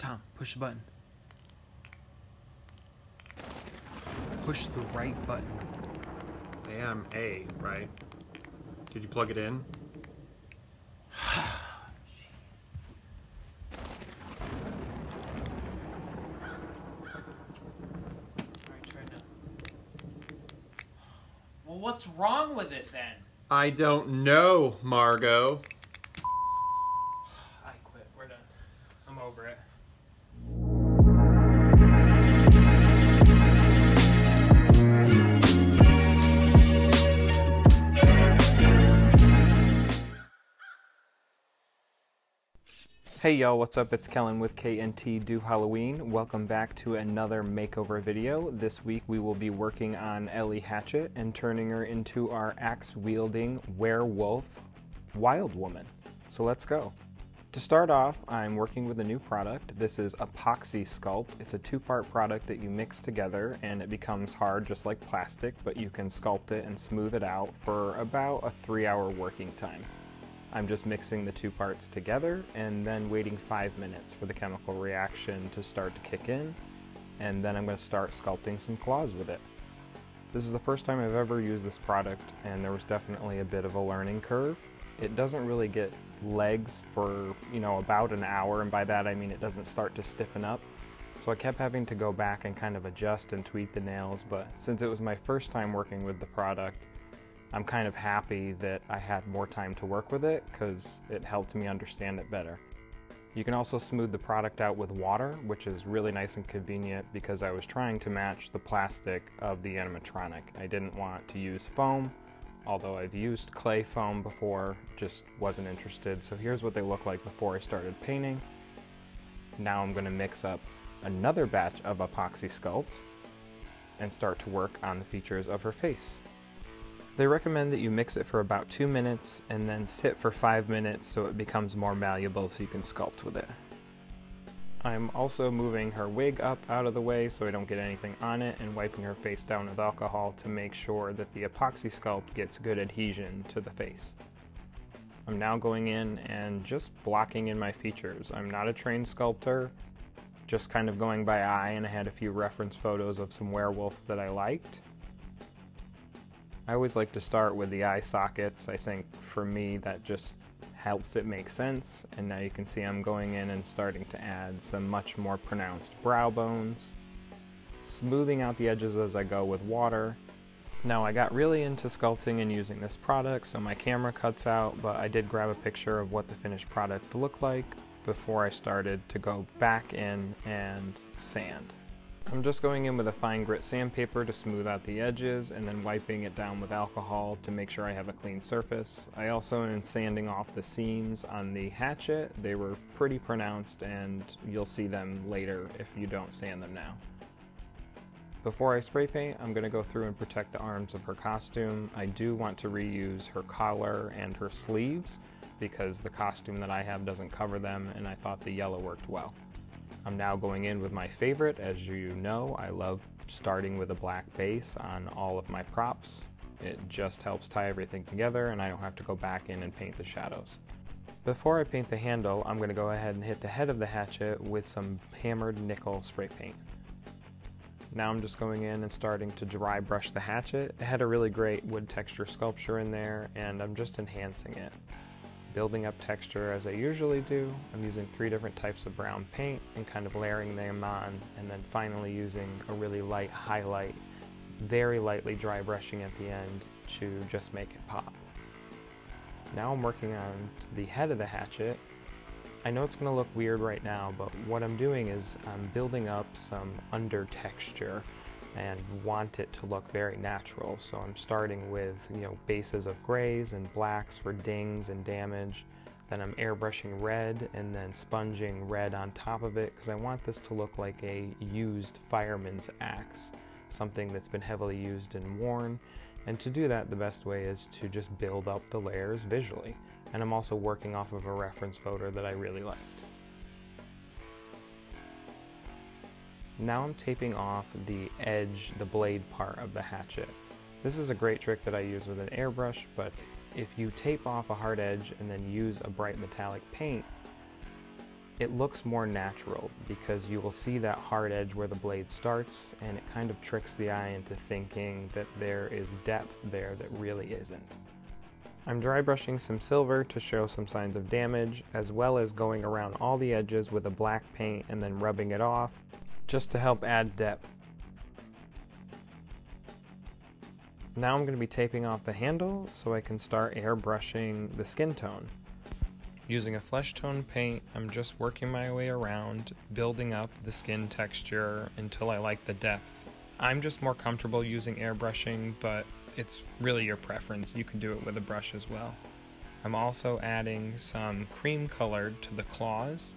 Tom, push the button. Push the right button. Damn, A, right? Did you plug it in? Well, what's wrong with it then? I don't know, Margo. I quit. We're done. I'm over it. Hey y'all, what's up? It's Kellen with K&T Do Halloween. Welcome back to another makeover video. This week we will be working on Ellie Hatchet and turning her into our axe-wielding werewolf wild woman. So let's go. To start off, I'm working with a new product. This is Epoxy Sculpt. It's a two-part product that you mix together and it becomes hard just like plastic, but you can sculpt it and smooth it out for about a 3-hour working time. I'm just mixing the two parts together and then waiting 5 minutes for the chemical reaction to start to kick in, and then I'm going to start sculpting some claws with it. This is the first time I've ever used this product and there was definitely a bit of a learning curve. It doesn't really get legs for, you know, about an hour, and by that I mean it doesn't start to stiffen up. So I kept having to go back and kind of adjust and tweak the nails, but since it was my first time working with the product, I'm kind of happy that I had more time to work with it because it helped me understand it better. You can also smooth the product out with water, which is really nice and convenient because I was trying to match the plastic of the animatronic. I didn't want to use foam, although I've used clay foam before, just wasn't interested. So here's what they look like before I started painting. Now I'm going to mix up another batch of Epoxy Sculpt and start to work on the features of her face. They recommend that you mix it for about 2 minutes and then sit for 5 minutes so it becomes more malleable so you can sculpt with it. I'm also moving her wig up out of the way so I don't get anything on it, and wiping her face down with alcohol to make sure that the Epoxy Sculpt gets good adhesion to the face. I'm now going in and just blocking in my features. I'm not a trained sculptor, just kind of going by eye, and I had a few reference photos of some werewolves that I liked. I always like to start with the eye sockets. I think for me that just helps it make sense, and now you can see I'm going in and starting to add some much more pronounced brow bones, smoothing out the edges as I go with water. Now I got really into sculpting and using this product, so my camera cuts out, but I did grab a picture of what the finished product looked like before I started to go back in and sand. I'm just going in with a fine grit sandpaper to smooth out the edges and then wiping it down with alcohol to make sure I have a clean surface. I also am sanding off the seams on the hatchet. They were pretty pronounced and you'll see them later if you don't sand them now. Before I spray paint, I'm going to go through and protect the arms of her costume. I do want to reuse her collar and her sleeves because the costume that I have doesn't cover them, and I thought the yellow worked well. I'm now going in with my favorite. As you know, I love starting with a black base on all of my props. It just helps tie everything together and I don't have to go back in and paint the shadows. Before I paint the handle, I'm going to go ahead and hit the head of the hatchet with some hammered nickel spray paint. Now I'm just going in and starting to dry brush the hatchet. It had a really great wood texture sculpture in there and I'm just enhancing it. Building up texture as I usually do. I'm using 3 different types of brown paint and kind of layering them on, and then finally using a really light highlight, very lightly dry brushing at the end to just make it pop. Now I'm working on the head of the hatchet. I know it's going to look weird right now, but what I'm doing is I'm building up some under texture and want it to look very natural. So I'm starting with, you know, bases of grays and blacks for dings and damage. Then I'm airbrushing red and then sponging red on top of it because I want this to look like a used fireman's axe, something that's been heavily used and worn. And to do that, the best way is to just build up the layers visually. And I'm also working off of a reference photo that I really liked. Now I'm taping off the edge, the blade part of the hatchet. This is a great trick that I use with an airbrush, but if you tape off a hard edge and then use a bright metallic paint, it looks more natural because you will see that hard edge where the blade starts, and it kind of tricks the eye into thinking that there is depth there that really isn't. I'm dry brushing some silver to show some signs of damage, as well as going around all the edges with a black paint and then rubbing it off just to help add depth. Now I'm going to be taping off the handle so I can start airbrushing the skin tone. Using a flesh tone paint, I'm just working my way around, building up the skin texture until I like the depth. I'm just more comfortable using airbrushing, but it's really your preference. You can do it with a brush as well. I'm also adding some cream color to the claws,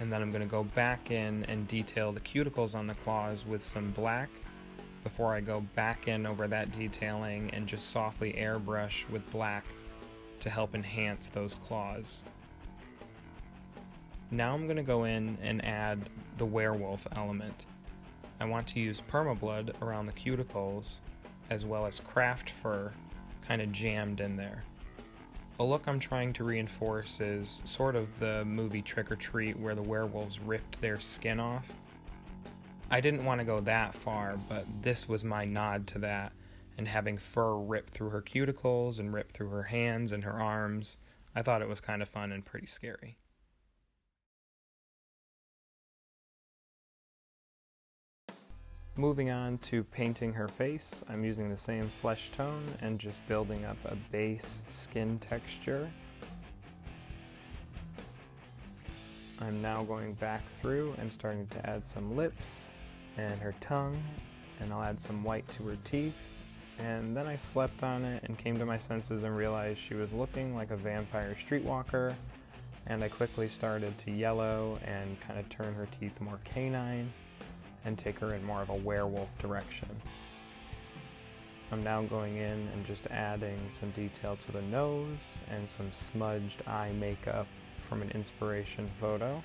and then I'm going to go back in and detail the cuticles on the claws with some black before I go back in over that detailing and just softly airbrush with black to help enhance those claws. Now I'm going to go in and add the werewolf element. I want to use PermaBlood around the cuticles as well as craft fur kind of jammed in there. A look I'm trying to reinforce is sort of the movie Trick or Treat where the werewolves ripped their skin off. I didn't want to go that far, but this was my nod to that. And having fur rip through her cuticles and rip through her hands and her arms, I thought it was kind of fun and pretty scary. Moving on to painting her face, I'm using the same flesh tone and just building up a base skin texture. I'm now going back through and starting to add some lips and her tongue, and I'll add some white to her teeth. And then I slept on it and came to my senses and realized she was looking like a vampire streetwalker, and I quickly started to yellow and kind of turn her teeth more canine and take her in more of a werewolf direction. I'm now going in and just adding some detail to the nose and some smudged eye makeup from an inspiration photo.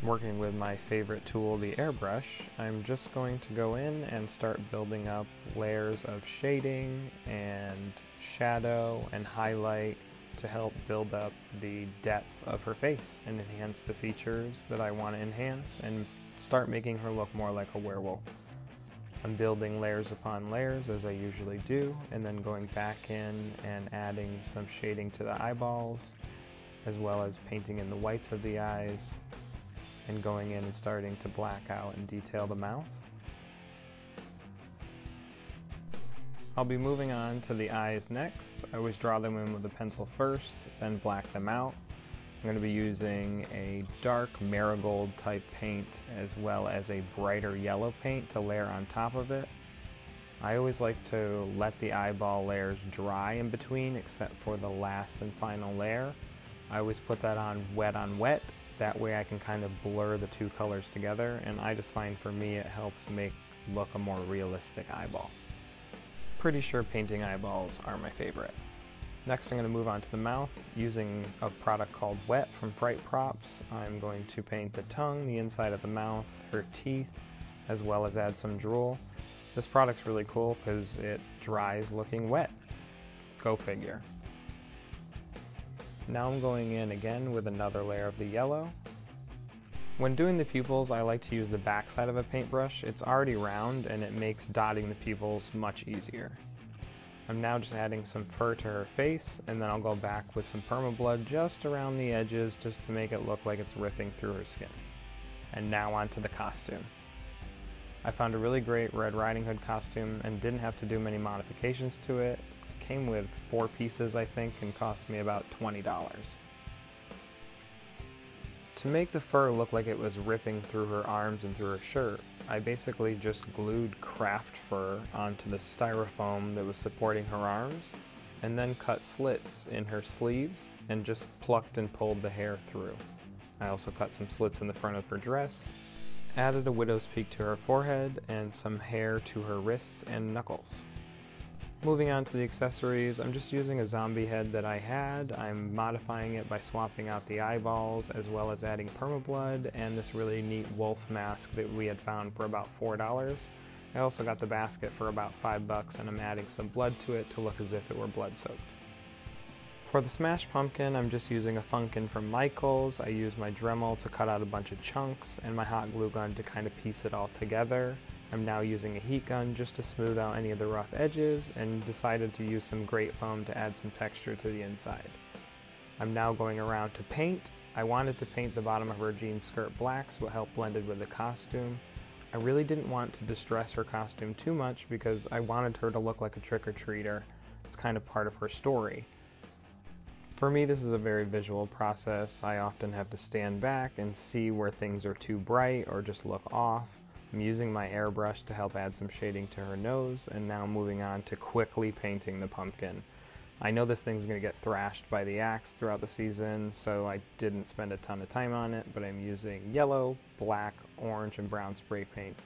Working with my favorite tool, the airbrush, I'm just going to go in and start building up layers of shading and shadow and highlight to help build up the depth of her face and enhance the features that I want to enhance and start making her look more like a werewolf. I'm building layers upon layers as I usually do, and then going back in and adding some shading to the eyeballs, as well as painting in the whites of the eyes, and going in and starting to black out and detail the mouth. I'll be moving on to the eyes next. I always draw them in with a pencil first, then black them out. I'm going to be using a dark marigold type paint as well as a brighter yellow paint to layer on top of it. I always like to let the eyeball layers dry in between except for the last and final layer. I always put that on wet. That way I can kind of blur the two colors together, and I just find for me it helps make look a more realistic eyeball. Pretty sure painting eyeballs are my favorite. Next I'm going to move on to the mouth. Using a product called Wet from Fright Props, I'm going to paint the tongue, the inside of the mouth, her teeth, as well as add some drool. This product's really cool because it dries looking wet. Go figure. Now I'm going in again with another layer of the yellow. When doing the pupils, I like to use the backside of a paintbrush. It's already round and it makes dotting the pupils much easier. I'm now just adding some fur to her face, and then I'll go back with some PermaBlood just around the edges just to make it look like it's ripping through her skin. And now onto the costume. I found a really great Red Riding Hood costume and didn't have to do many modifications to it. Came with 4 pieces, I think, and cost me about $20. To make the fur look like it was ripping through her arms and through her shirt, I basically just glued craft fur onto the styrofoam that was supporting her arms, and then cut slits in her sleeves and just plucked and pulled the hair through. I also cut some slits in the front of her dress, added a widow's peak to her forehead, and some hair to her wrists and knuckles. Moving on to the accessories, I'm just using a zombie head that I had. I'm modifying it by swapping out the eyeballs as well as adding PermaBlood and this really neat wolf mask that we had found for about $4. I also got the basket for about $5 and I'm adding some blood to it to look as if it were blood soaked. For the smashed pumpkin, I'm just using a funkin from Michaels. I use my Dremel to cut out a bunch of chunks and my hot glue gun to kind of piece it all together. I'm now using a heat gun just to smooth out any of the rough edges, and decided to use some grate foam to add some texture to the inside. I'm now going around to paint. I wanted to paint the bottom of her jean skirt black so it helped blend it with the costume. I really didn't want to distress her costume too much because I wanted her to look like a trick-or-treater. It's kind of part of her story. For me, this is a very visual process. I often have to stand back and see where things are too bright or just look off. I'm using my airbrush to help add some shading to her nose, and now moving on to quickly painting the pumpkin. I know this thing's going to get thrashed by the axe throughout the season, so I didn't spend a ton of time on it, but I'm using yellow, black, orange, and brown spray paint.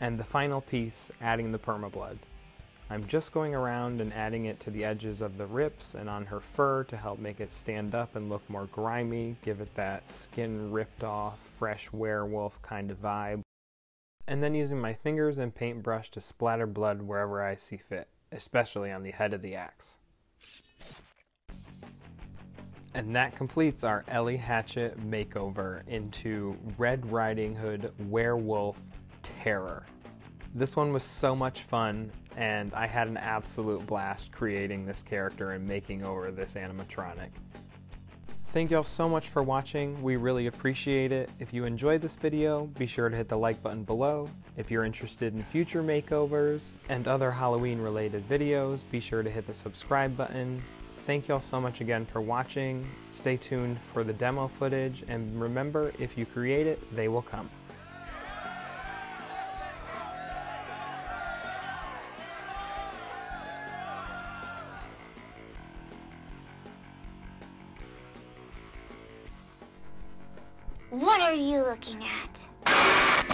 And the final piece, adding the PermaBlood. I'm just going around and adding it to the edges of the rips and on her fur to help make it stand up and look more grimy, give it that skin ripped off, fresh werewolf kind of vibe. And then using my fingers and paintbrush to splatter blood wherever I see fit, especially on the head of the axe. And that completes our Ellie Hatchet makeover into Red Riding Hood Werewolf Terror. This one was so much fun, and I had an absolute blast creating this character and making over this animatronic. Thank y'all so much for watching, we really appreciate it. If you enjoyed this video, be sure to hit the like button below. If you're interested in future makeovers and other Halloween related videos, be sure to hit the subscribe button. Thank y'all so much again for watching, stay tuned for the demo footage, and remember, if you create it, they will come. What are you looking at?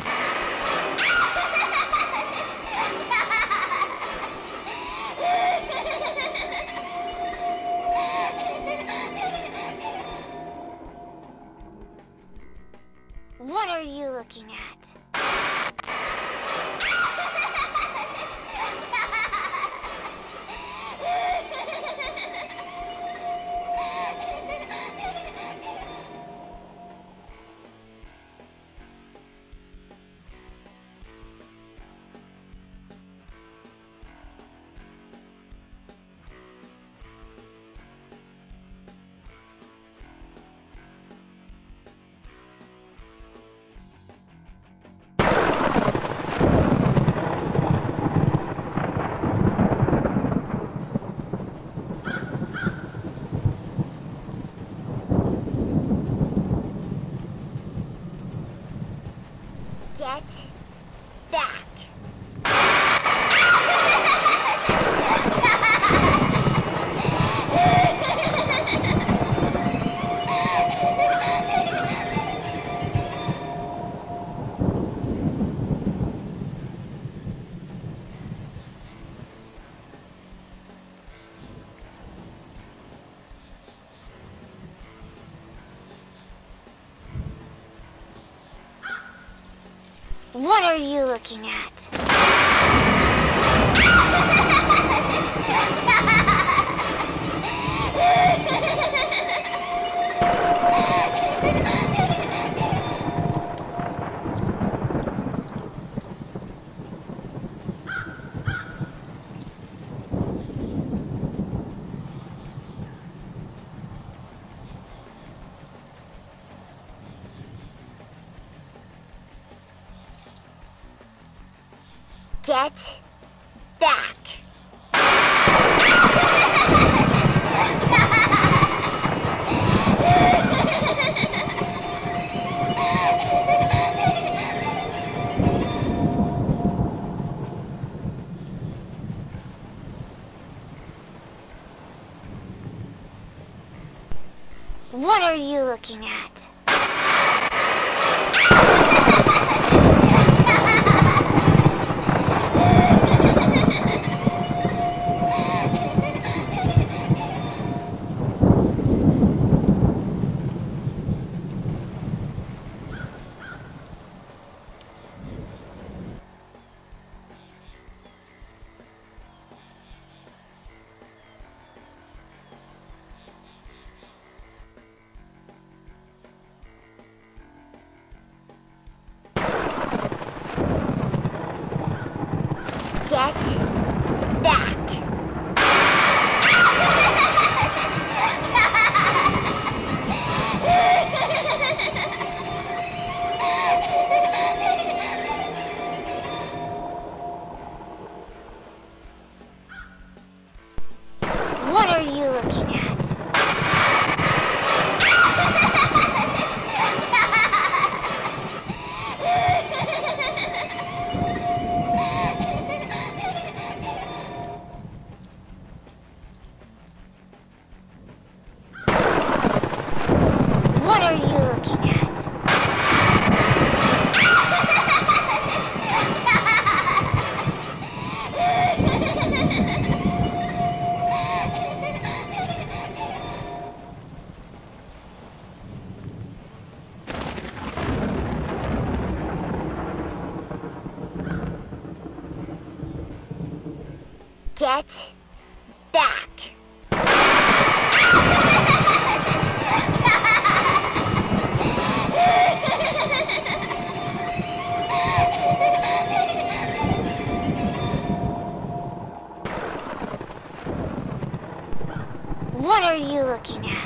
What are you looking at? Get back. What are you looking at? Get back. What are you looking at? Get back. What are you looking at? Get back. What are you looking at?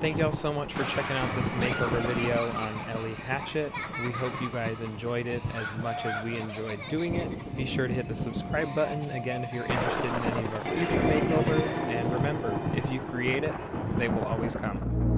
Thank y'all so much for checking out this makeover video on Ellie Hatchet. We hope you guys enjoyed it as much as we enjoyed doing it. Be sure to hit the subscribe button again if you're interested in any of our future makeovers. And remember, if you create it, they will always come.